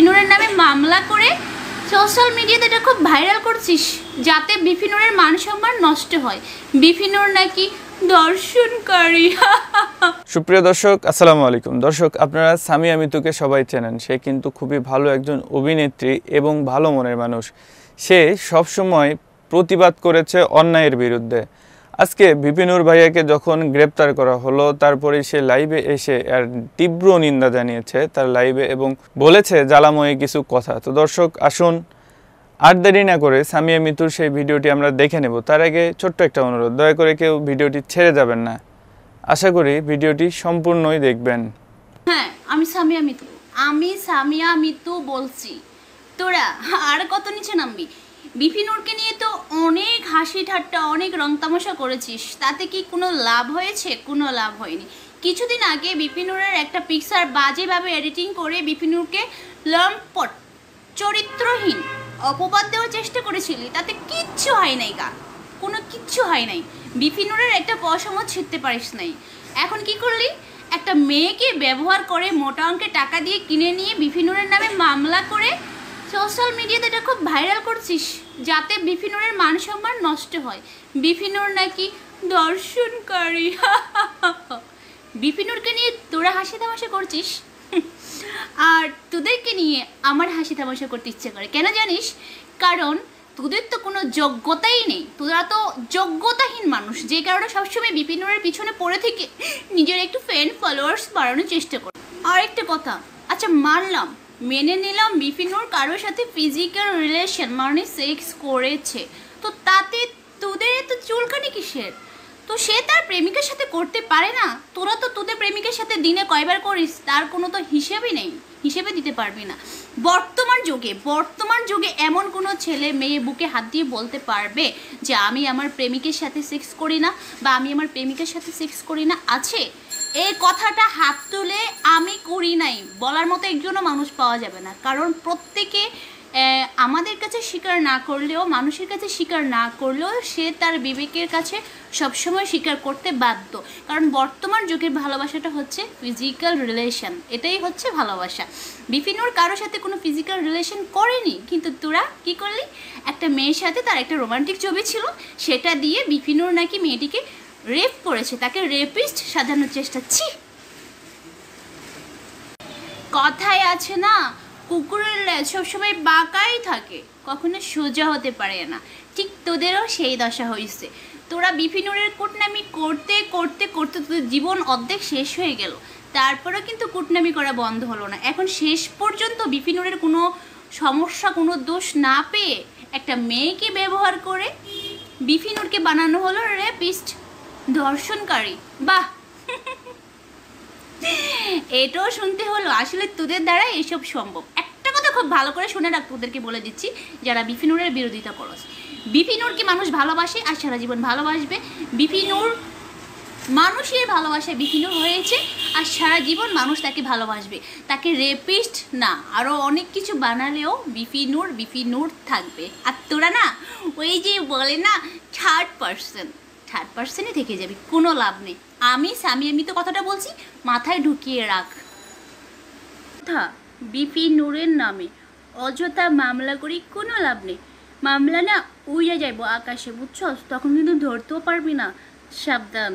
VP নূরের নামে মামলা করে সোশ্যাল মিডিয়াতে এটা খুব ভাইরাল করছিস যাতে ভিপি নূরের মান সম্মান নষ্ট হয়। ভিপি নূর নাকি দর্শনকারী। সুপ্রিয় দর্শক আসসালামু আলাইকুম। দর্শক আপনারা সামিয়া মিতুকে সবাই চেনেন, সে কিন্তু খুবই ভালো একজন অভিনেত্রী এবং ভালো মনের মানুষ। সে সবসময় প্রতিবাদ করেছে অন্যায়ের বিরুদ্ধে। আজকে ভিপি নূর ভাইয়াকে যখন গ্রেপ্তার করা হলো তারপরে সে লাইভে এসে আর তীব্র নিন্দা জানিয়েছে তার লাইভে এবং বলেছে জ্বালাময়ে কিছু কথা। তো দর্শক আসুন আর দেরি না করে সামিয়া মিতুর সেই ভিডিওটি আমরা দেখে নেব। তার আগে ছোট্ট একটা অনুরোধ, দয়া করে কেউ ভিডিওটি ছেড়ে যাবেন না, আশা করি ভিডিওটি সম্পূর্ণই দেখবেন। হ্যাঁ, আমি সামিয়া মিতু বলছি। তোরা আর কত নিচে নামবি? ভিপি নূরকে নিয়ে তো অনেক হাসি ঠাট্টা, অনেক রং তামাশা করেছিস, তাতে কি কোনো লাভ হয়েছে? কোনো লাভ হয়নি। কিছুদিন আগে ভিপি নূরের একটা পিকচার বাজেভাবে এডিটিং করে ভিপি নূরকে লম্পট, চরিত্রহীন অপবাদ দেওয়ার চেষ্টা করেছিলি, তাতে কিচ্ছু হয় নাই, কোনো কিচ্ছু হয় নাই। ভিপি নূরের একটা পয়সাও ছিঁড়তে পারিস নাই। এখন কি করলি? একটা মেয়েকে ব্যবহার করে মোটা অঙ্কের টাকা দিয়ে কিনে নিয়ে ভিপি নূরের নামে মামলা করে সোশ্যাল মিডিয়াতে এটা খুব ভাইরাল করছিস যাতে ভিপি নূরের মান সম্মান নষ্ট হয়। ভিপি নূর নাকি দর্শনকারী। ভিপি নূরকে নিয়ে তোরা হাসি তামাশা করছিস, আর তোদেরকে নিয়ে আমার হাসি তামাশা করতে ইচ্ছে করে। কেন জানিস? কারণ তোদের তো কোনো যোগ্যতাই নেই, তোরা তো যোগ্যতাহীন মানুষ, যে কারণে সবসময় ভিপি নূরের পিছনে পড়ে থেকে নিজের একটু ফ্যান ফলোয়ার্স বাড়ানোর চেষ্টা কর। আর একটা কথা, আচ্ছা মানলাম, মেনে নিলাম ভিপি নূর কারোর সাথে ফিজিক্যাল রিলেশন মানে সেক্স করেছে, তো তাতে তোদের এত চুলকানি কিসের? তো সে তার প্রেমিকের সাথে করতে পারে না, তোরা তো তোদের প্রেমিকের সাথে দিনে কয়বার করিস তার কোনো তো হিসেবই নেই, হিসেবে দিতে পারবি না। বর্তমান যুগে এমন কোনো ছেলে মেয়ে বুকে হাত দিয়ে বলতে পারবে যে আমি আমার প্রেমিকের সাথে সেক্স করি না বা আমি আমার প্রেমিকের সাথে সেক্স করি না? আছে? এই কথাটা হাত তুলে আমি করি নাই বলার মতো একজনও মানুষ পাওয়া যাবে না। কারণ প্রত্যেকে আমাদের কাছে স্বীকার না করলেও, মানুষের কাছে স্বীকার না করলেও সে তার বিবেকের কাছে সবসময় স্বীকার করতে বাধ্য। কারণ বর্তমান যুগের ভালোবাসাটা হচ্ছে ফিজিক্যাল রিলেশন, এটাই হচ্ছে ভালোবাসা। ভিপি নূর কারোর সাথে কোনো ফিজিক্যাল রিলেশন করেনি, কিন্তু তোরা কি করলি? একটা মেয়ের সাথে তার একটা রোমান্টিক ছবি ছিল, সেটা দিয়ে ভিপি নূর নাকি মেয়েটিকে রেপ করেছে, তাকে রেপিস্ট সাজানোর চেষ্টা। ছি! কথায় আছে না, কুকুরের লেজ সবসময় বাঁকাই থাকে, কখনো সোজা হতে পারে না। ঠিক তোদেরও সেই দশা হয়েছে। তোরা ভিপি নূরের কুটনামি করতে করতে করতে তোদের জীবন অর্ধেক শেষ হয়ে গেল, তারপরেও কিন্তু কুটনামি করা বন্ধ হলো না। এখন শেষ পর্যন্ত ভিপি নূরের কোনো সমস্যা, কোনো দোষ না পেয়ে একটা মেয়েকে ব্যবহার করে ভিপি নূরকে বানানো হলো রেপিস্ট, দর্শনকারী। বাহ, এটাও শুনতে হলো। আসলে তোদের দ্বারা এসব সম্ভব। একটা কথা খুব ভালো করে শুনে রাখ, তোদেরকে বলে দিচ্ছি যারা ভিপি নূরের বিরোধিতা করস। ভিপি নূরকে মানুষ ভালোবাসে আর সারা জীবন ভালোবাসবে। ভিপি নূর মানুষের ভালোবাসায় ভিপি নূর হয়েছে আর সারা জীবন মানুষ তাকে ভালোবাসবে। তাকে রেপিস্ট না আরও অনেক কিছু বানালেও ভিপি নূর থাকবে। আর তোরা না ওই যে বলে না 30% থেকে যাবি, কোনো লাভ নেই। আমি তো কথাটা বলছি, মাথায় ঢুকিয়ে রাখ। ভিপি নূরের নামে অযথা মামলা করি কোনো লাভ নেই। মামলা না উড়ে যাইব আকাশে, বুঝছস? তখন কিন্তু ধরতেও পারবি না। সাবধান।